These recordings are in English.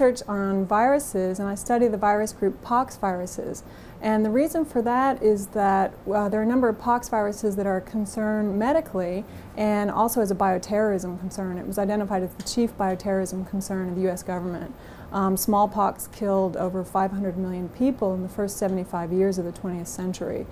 research on viruses, and I study the virus group poxviruses. And the reason for that is that there are a number of poxviruses that are a concern medically and also as a bioterrorism concern. It was identified as the chief bioterrorism concern of the U.S. government. Smallpox killed over 500 million people in the first 75 years of the 20th century.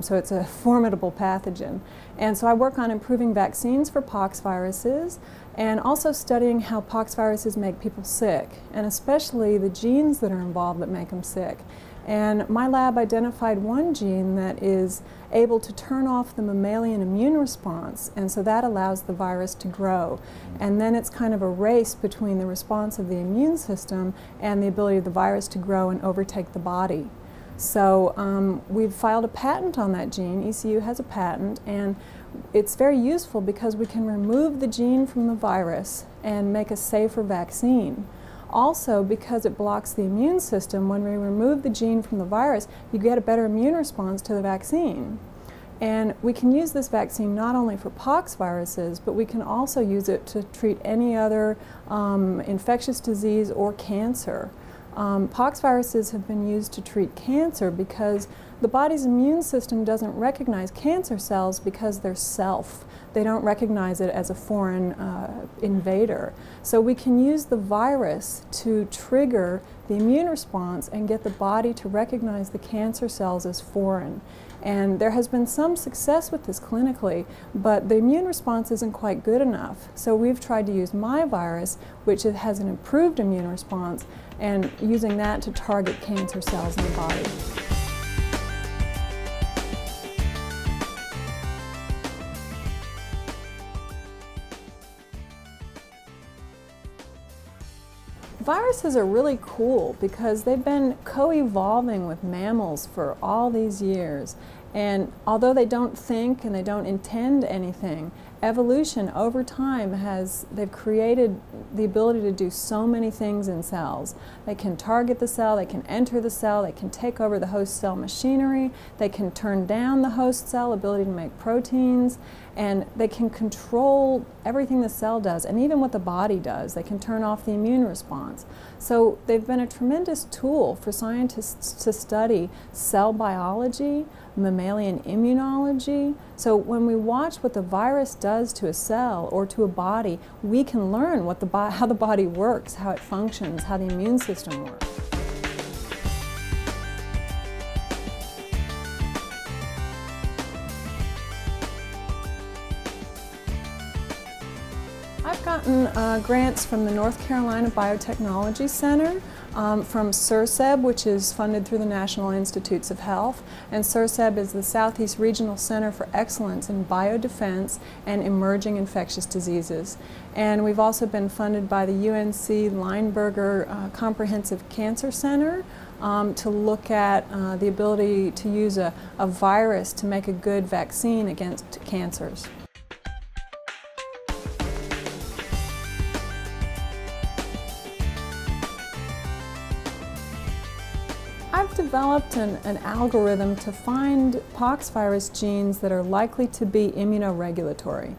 So it's a formidable pathogen. And so I work on improving vaccines for poxviruses and also studying how poxviruses make people sick, and especially the genes that are involved that make them sick. And my lab identified one gene that is able to turn off the mammalian immune response, and so that allows the virus to grow. And then it's kind of a race between the response of the immune system and the ability of the virus to grow and overtake the body. So we've filed a patent on that gene. ECU has a patent, and it's very useful because we can remove the gene from the virus and make a safer vaccine. Also, because it blocks the immune system, when we remove the gene from the virus, you get a better immune response to the vaccine. And we can use this vaccine not only for pox viruses, but we can also use it to treat any other infectious disease or cancer. Pox viruses have been used to treat cancer because the body's immune system doesn't recognize cancer cells because they're self. They don't recognize it as a foreign invader. So we can use the virus to trigger the immune response and get the body to recognize the cancer cells as foreign. And there has been some success with this clinically, but the immune response isn't quite good enough. So we've tried to use my virus, which has an improved immune response, and using that to target cancer cells in the body. Viruses are really cool because they've been co-evolving with mammals for all these years. And although they don't think and they don't intend anything, evolution over time they've created the ability to do so many things in cells. They can target the cell, they can enter the cell, they can take over the host cell machinery, they can turn down the host cell ability to make proteins, and they can control everything the cell does and even what the body does. They can turn off the immune response. So they've been a tremendous tool for scientists to study cell biology, mammalian immunology. So when we watch what the virus does to a cell or to a body, we can learn what how the body works, how it functions, how the immune system works. I've gotten grants from the North Carolina Biotechnology Center, from CIRSEB, which is funded through the National Institutes of Health. And CIRSEB is the Southeast Regional Center for Excellence in Biodefense and Emerging Infectious Diseases. And we've also been funded by the UNC Lineberger Comprehensive Cancer Center to look at the ability to use a virus to make a good vaccine against cancers. I've developed an algorithm to find poxvirus genes that are likely to be immunoregulatory.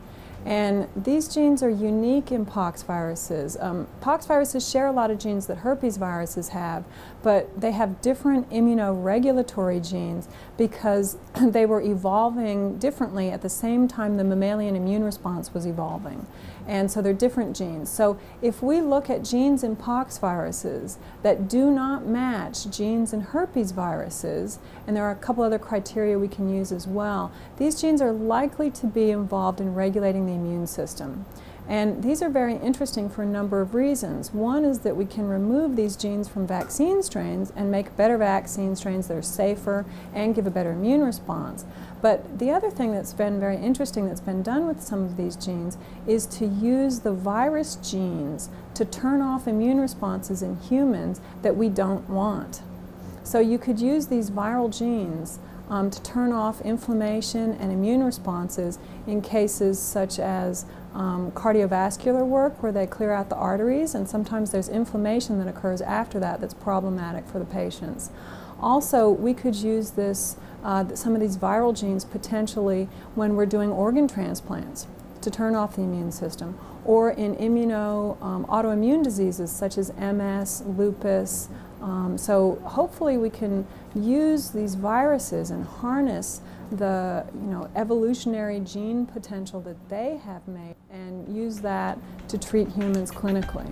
And these genes are unique in poxviruses. Poxviruses share a lot of genes that herpes viruses have, but they have different immunoregulatory genes because they were evolving differently at the same time the mammalian immune response was evolving. And so they're different genes. So if we look at genes in poxviruses that do not match genes in herpes viruses, and there are a couple other criteria we can use as well, these genes are likely to be involved in regulating the immune system. And these are very interesting for a number of reasons. One is that we can remove these genes from vaccine strains and make better vaccine strains that are safer and give a better immune response. But the other thing that's been very interesting that's been done with some of these genes is to use the virus genes to turn off immune responses in humans that we don't want. So you could use these viral genes to turn off inflammation and immune responses in cases such as cardiovascular work where they clear out the arteries, and sometimes there's inflammation that occurs after that that's problematic for the patients. Also, we could use some of these viral genes potentially when we're doing organ transplants. to turn off the immune system, or in autoimmune diseases such as MS, lupus. So hopefully we can use these viruses and harness the evolutionary gene potential that they have made and use that to treat humans clinically.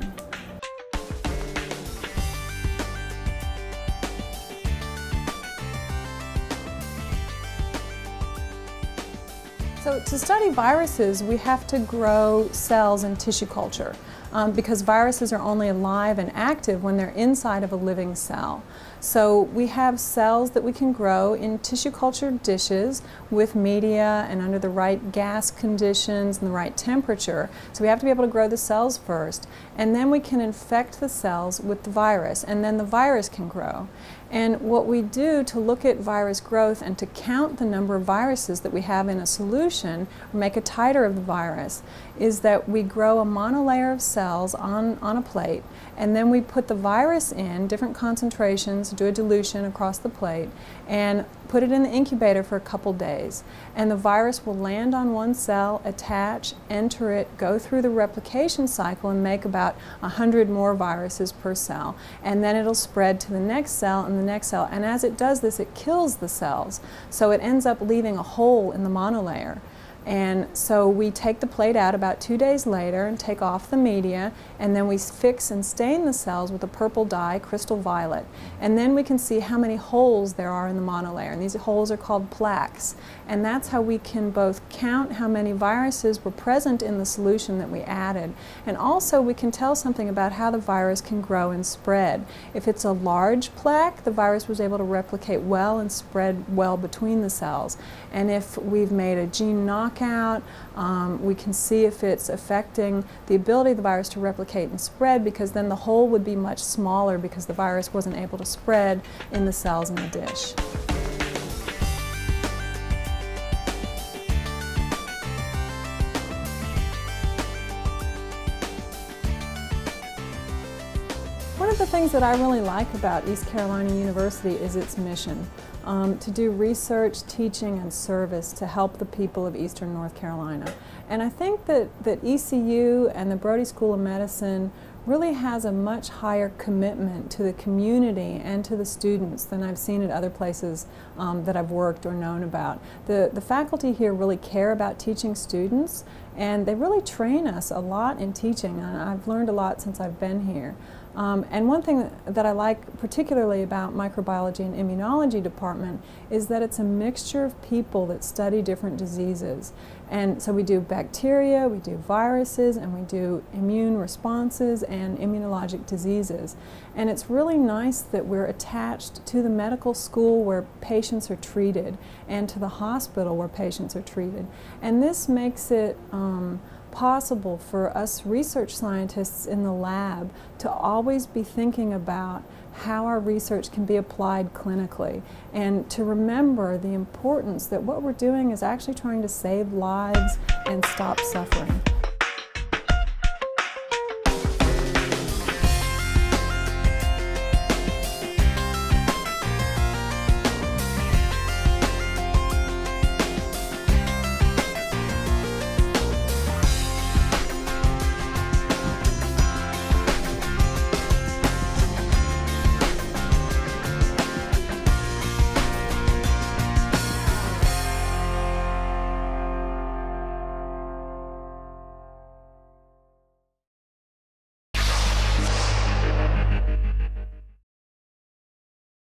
So to study viruses, we have to grow cells in tissue culture because viruses are only alive and active when they're inside of a living cell. So we have cells that we can grow in tissue culture dishes with media and under the right gas conditions and the right temperature. So we have to be able to grow the cells first, and then we can infect the cells with the virus, and then the virus can grow. And what we do to look at virus growth and to count the number of viruses that we have in a solution, or make a titer of the virus, is that we grow a monolayer of cells on a plate, and then we put the virus in different concentrations, do a dilution across the plate, and put it in the incubator for a couple days. And the virus will land on one cell, attach, enter it, go through the replication cycle and make about 100 more viruses per cell. And then it'll spread to the next cell and the next cell. And as it does this, it kills the cells. So it ends up leaving a hole in the monolayer. And so we take the plate out about 2 days later and take off the media, and then we fix and stain the cells with a purple dye, crystal violet. And then we can see how many holes there are in the monolayer, and these holes are called plaques. And that's how we can both count how many viruses were present in the solution that we added, and also we can tell something about how the virus can grow and spread. If it's a large plaque, the virus was able to replicate well and spread well between the cells. And if we've made a gene knockout, we can see if it's affecting the ability of the virus to replicate and spread, because then the hole would be much smaller because the virus wasn't able to spread in the cells in the dish. One of the things that I really like about East Carolina University is its mission. To do research, teaching, and service to help the people of Eastern North Carolina. And I think that ECU and the Brody School of Medicine really has a much higher commitment to the community and to the students than I've seen at other places that I've worked or known about. The faculty here really care about teaching students, and they really train us a lot in teaching, and I've learned a lot since I've been here. And one thing that I like particularly about microbiology and immunology department is that it's a mixture of people that study different diseases. And so we do bacteria, we do viruses, and we do immune responses and immunologic diseases. And it's really nice that we're attached to the medical school where patients are treated and to the hospital where patients are treated. And this makes it possible for us research scientists in the lab to always be thinking about how our research can be applied clinically, and to remember the importance that what we're doing is actually trying to save lives and stop suffering.